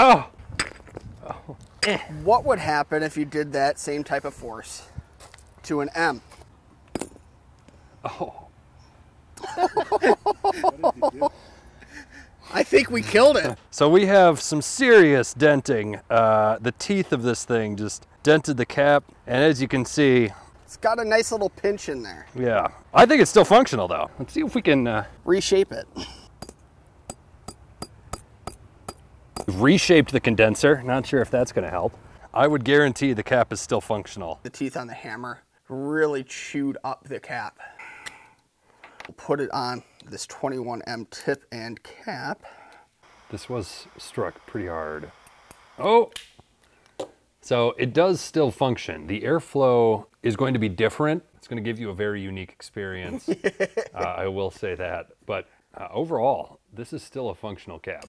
Oh! Oh. What would happen if you did that same type of force to an M? Oh. What did you do? I think we killed it. So we have some serious denting. The teeth of this thing just dented the cap, and as you can see, it's got a nice little pinch in there. Yeah, I think it's still functional though. Let's see if we can reshape it. Reshaped the condenser. Not sure if that's going to help. I would guarantee the cap is still functional. The teeth on the hammer really chewed up the cap. We'll put it on this 21M tip and cap. This was struck pretty hard. Oh! So it does still function. The airflow is going to be different. It's going to give you a very unique experience. I will say that. But overall, this is still a functional cap.